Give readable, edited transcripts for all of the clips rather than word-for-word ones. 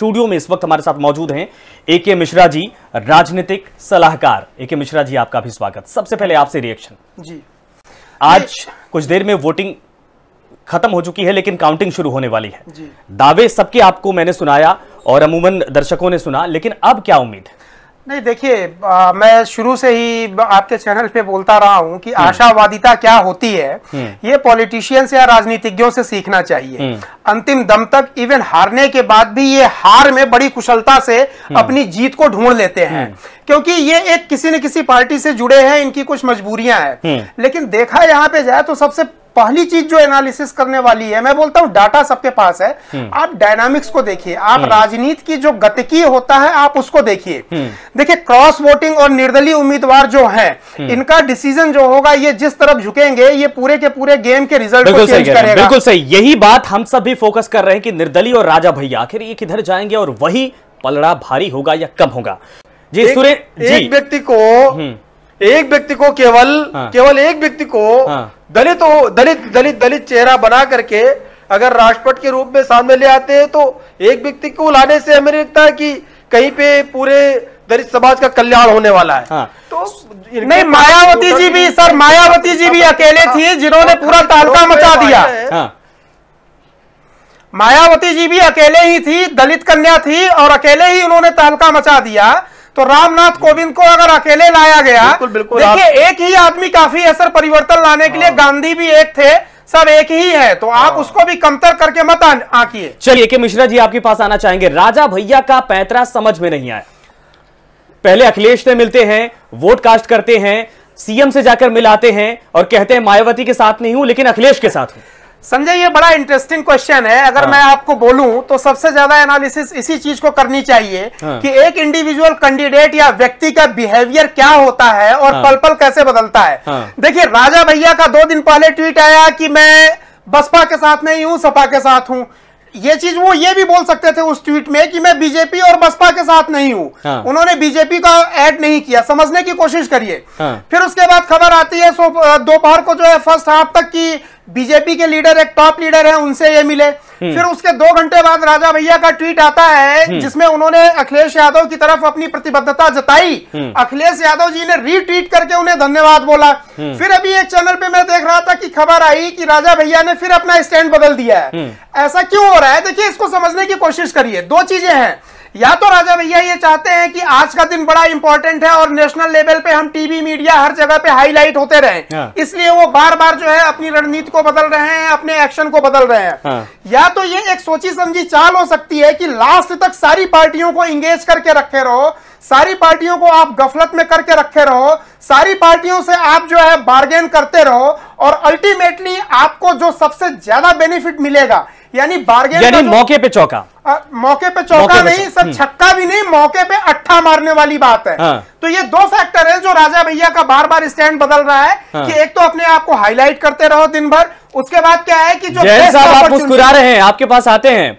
Studio में इस वक्त हमारे साथ मौजूद हैं एके मिश्रा जी, राजनीतिक सलाहकार। एके मिश्रा जी, आपका भी स्वागत। सबसे पहले आपसे रिएक्शन जी, आज कुछ देर में वोटिंग खत्म हो चुकी है लेकिन काउंटिंग शुरू होने वाली है। दावे सबके आपको मैंने सुनाया और अमूमन दर्शकों ने सुना, लेकिन अब क्या उम्मीद? नहीं देखिए, मैं शुरू से ही आपके चैनल पे बोलता रहा हूं कि आशावादिता क्या होती है ये पॉलिटिशियंस या राजनीतिज्ञों से सीखना चाहिए। अंतिम दम तक, इवन हारने के बाद भी ये हार में बड़ी कुशलता से अपनी जीत को ढूंढ लेते हैं, क्योंकि ये एक किसी न किसी पार्टी से जुड़े हैं, इनकी कुछ मजबूरियां हैं। लेकिन देखा यहाँ पे जाए तो सबसे पहली चीज जो एनालिसिस करने वाली है, मैं बोलता हूं डाटा सबके पास है, आप डायनामिक्स को देखिए, आप राजनीति की जो गतिकी होता है आप उसको देखिए। देखिए क्रॉस वोटिंग और निर्दलीय उम्मीदवार जो हैं, इनका डिसीजन जो होगा ये जिस तरफ झुकेंगे ये पूरे के पूरे गेम के रिजल्ट को चेंज करेगा। बिल्कुल सही, यही बात हम सब भी फोकस कर रहे हैं कि निर्दलीय और राजा भैया आखिर ये किधर जाएंगे और वही पलड़ा भारी होगा या कम होगा। जी सुरेश, एक व्यक्ति को केवल एक व्यक्ति को दलित चेहरा बना करके अगर राष्ट्रपति के रूप में सामने ले आते हैं तो एक व्यक्ति को लाने से हमें लगता है कि कहीं पे पूरे दलित समाज का कल्याण होने वाला है। तो नहीं, मायावती जी भी सर, मायावती जी भी अकेले थी जिन्होंने पूरा तालका मचा दिया। मायावती जी भी अकेले ही थी, दलित कन्या थी और अकेले ही उन्होंने तालका मचा दिया। तो रामनाथ कोविंद को अगर अकेले लाया गया, देखिए एक ही आदमी काफी असर परिवर्तन लाने के लिए, गांधी भी एक थे, सब एक ही है, तो आप उसको भी कमतर करके मत आंकिए। चलिए के मिश्रा जी आपके पास आना चाहेंगे। राजा भैया का पैंतरा समझ में नहीं आया, पहले अखिलेश से मिलते हैं, वोट कास्ट करते हैं, सीएम से जाकर मिलाते हैं और कहते हैं मायावती के साथ नहीं हूं लेकिन अखिलेश के साथ हूं। संजय ये बड़ा इंटरेस्टिंग क्वेश्चन है। अगर मैं आपको बोलूं तो सबसे ज्यादा एनालिसिस इसी चीज को करनी चाहिए कि एक इंडिविजुअल कैंडिडेट या व्यक्ति का बिहेवियर क्या होता है और पल पल कैसे बदलता है। देखिए राजा भैया का 2 दिन पहले ट्वीट आया कि मैं बसपा के साथ नहीं हूं, सपा के साथ हूं। ये चीज वो ये भी बोल सकते थे उस ट्वीट में कि मैं बीजेपी और बसपा के साथ नहीं हूं। उन्होंने बीजेपी का ऐड नहीं किया, समझने की कोशिश करिए। फिर उसके बाद खबर आती है दोपहर को जो है फर्स्ट हाफ तक की बीजेपी के लीडर, एक टॉप लीडर है, उनसे ये मिले। फिर उसके 2 घंटे बाद राजा भैया का ट्वीट आता है जिसमें उन्होंने अखिलेश यादव की तरफ अपनी प्रतिबद्धता जताई। अखिलेश यादव जी ने रीट्वीट करके उन्हें धन्यवाद बोला। फिर अभी एक चैनल पे मैं देख रहा था कि खबर आई कि राजा भैया ने फिर अपना स्टैंड बदल दिया है। ऐसा क्यों हो रहा है? देखिए इसको समझने की कोशिश करिए। 2 चीजें हैं, या तो राजा भैया ये चाहते हैं कि आज का दिन बड़ा इंपॉर्टेंट है और नेशनल लेवल पे हम टीवी मीडिया हर जगह पे हाईलाइट होते रहें, इसलिए वो बार बार जो है अपनी रणनीति को बदल रहे हैं, अपने एक्शन को बदल रहे हैं। या तो ये एक सोची समझी चाल हो सकती है कि लास्ट तक सारी पार्टियों को इंगेज करके रखे रहो, सारी पार्टियों को आप गफलत में करके रखे रहो, सारी पार्टियों से आप जो है बार्गेन करते रहो और अल्टीमेटली आपको जो सबसे ज्यादा बेनिफिट मिलेगा यानी बार्गेन, यानी मौके पे चौका नहीं सर, छक्का भी नहीं, मौके पे 8 मारने वाली बात है। तो ये 2 फैक्टर हैं जो राजा भैया का बार बार स्टैंड बदल रहा है कि एक तो अपने आप को हाईलाइट करते रहो दिन भर, उसके बाद क्या है कि जो आप मुस्कुरा रहे हैं, आपके पास आते हैं,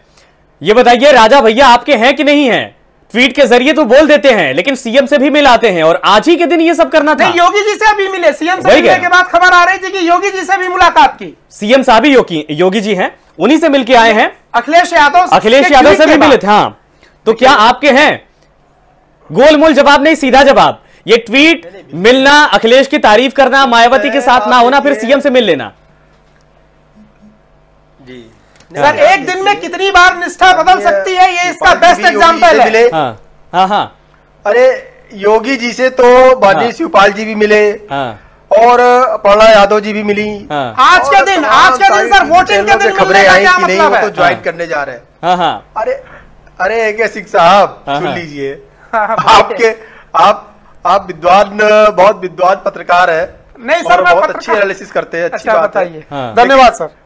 ये बताइए राजा भैया आपके हैं कि नहीं है? ट्वीट के जरिए तो बोल देते हैं लेकिन सीएम से भी मिलाते हैं और आज ही के दिन ये सब करना था। योगी जी से अभी मिले, सीएम से मिलने के बाद खबर आ रही थी कि योगी जी से भी मुलाकात की। सीएम साहब योगी जी हैं, उन्हीं से मिलके आए हैं। अखिलेश यादव से भी मिले थे। हाँ, तो क्या आपके हैं? गोलमोल जवाब नहीं, सीधा जवाब। ये ट्वीट, मिलना, अखिलेश की तारीफ करना, मायावती के साथ ना होना, फिर सीएम से मिल लेना। सर एक दिन में कितनी बार निष्ठा बदल सकती है, ये इसका बेस्ट एग्जांपल है। हाँ। अरे योगी जी से तो बाजी शिवपाल जी भी मिले और प्रणा यादव जी भी मिली। आज का दिन सर वोटिंग के दिन खबरें आई कि नहीं वो तो ज्वाइन करने जा रहे हैं। अरे एके सिंह साहब सुन लीजिए, आपके आप विद्वान, बहुत विद्वान पत्रकार है। नहीं सर, बहुत अच्छी एनालिसिस करते हैं। अच्छी बात है, धन्यवाद सर।